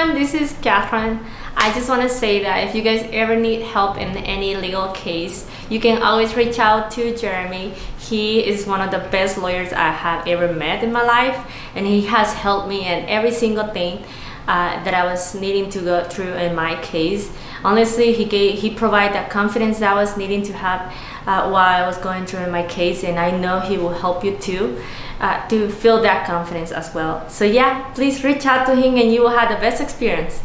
everyone, this is Catherine. I just want to say that if you guys ever need help in any legal case, you can always reach out to Jeremy. He is one of the best lawyers I have ever met in my life, and he has helped me in every single thing that I was needing to go through in my case. Honestly, he provided that confidence that I was needing to have while I was going through in my case, and I know he will help you too to feel that confidence as well. So yeah, please reach out to him and you will have the best experience.